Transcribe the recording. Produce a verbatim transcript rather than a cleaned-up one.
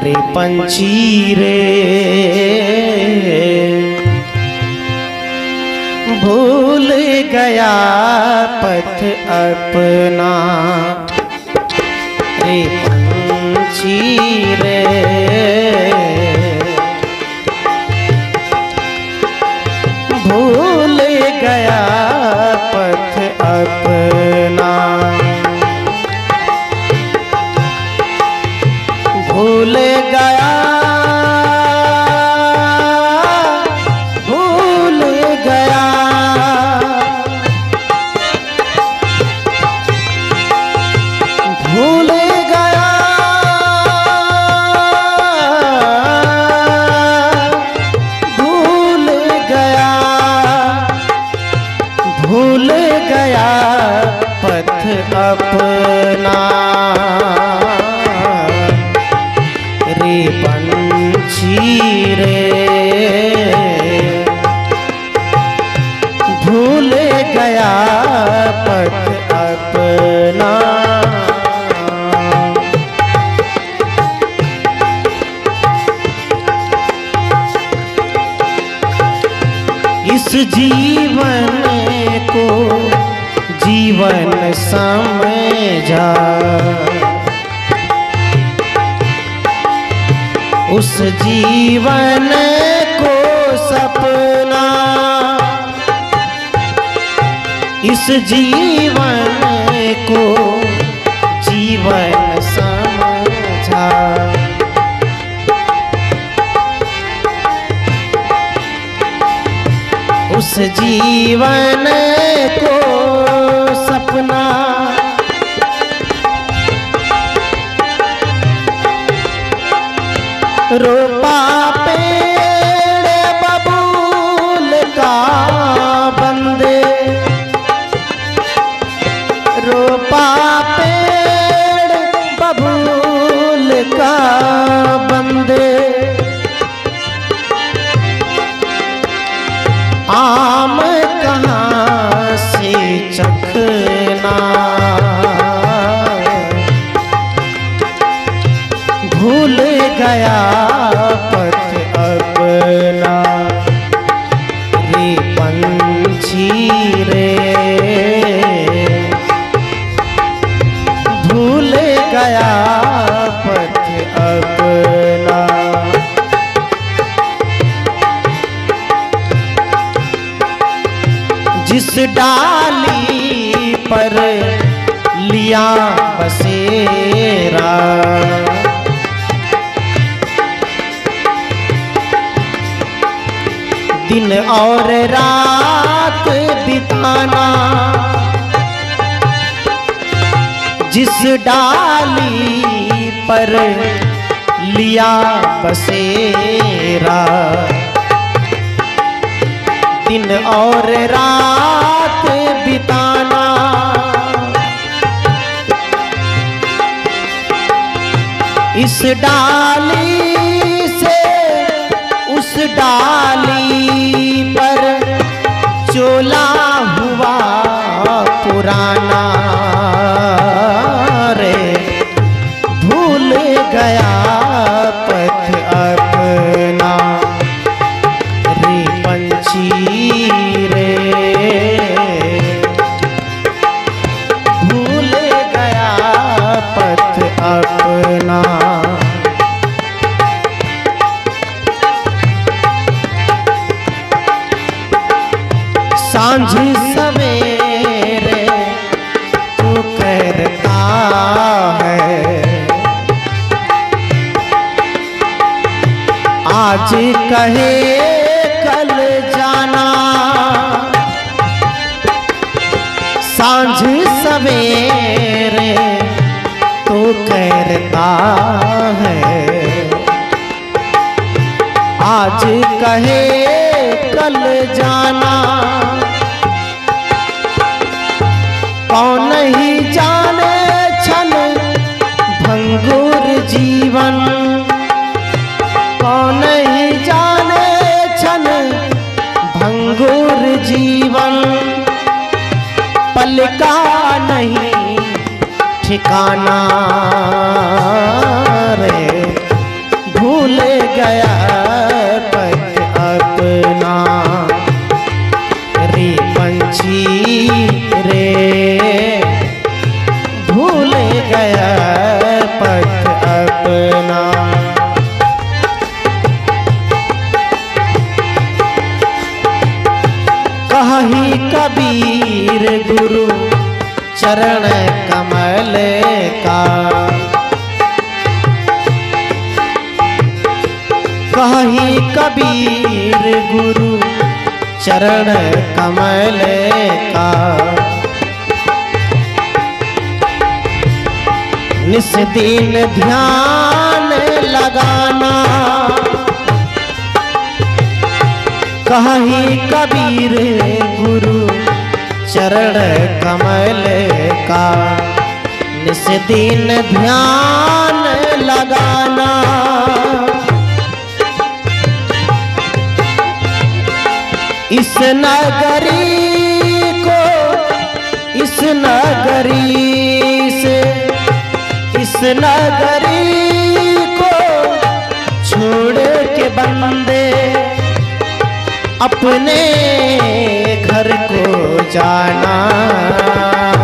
रे पंछी रे भूल गया पथ अपना, रे पंछी रे भूल गया पथ अपना, भूल गया भूल गया भूल गया भूल गया भूल गया पथ अपना, रे पंछी रे भूल गया पथ अपना। इस जीवन को जीवन समझा, उस जीवन को सपना, इस जीवन को जीवन समझा, उस जीवन को सपना, रोपा पेड़ बबूल का बंदे, रोपा पेड़ बबूल का बंदे, आम कहाँ से चखना भूल गया पथ अपना, रे पंछी रे भूल गया पथ अपना। जिस डाली पर लिया बसेरा, दिन और रात बिताना, जिस डाली पर लिया बसेरा, दिन और रात बिताना, इस डाली से उस डाली पर चोला हुआ पुराना, रे भूल गया पथ अपना, रे पंछी रे भूल गया पथ अपना। सांझ सवेरे तू करता है, आज कहे कल जाना, सांझ सवेरे तू करता है, आज कहे कल जाना, कौन ही जाने क्षण भंगुर जीवन, कौन ही जाने क्षण भंगुर जीवन, पल का नहीं ठिकाना, रे चरण कमल का। कहीं कबीर गुरु चरण कमल का, निस दिन ध्यान लगाना। कहीं कबीर गुरु चरण कमल का, निस दिन ध्यान लगाना। इस नगरी को इस नगरी से इस नगरी को छोड़ के बंदे अपने घर को जाना।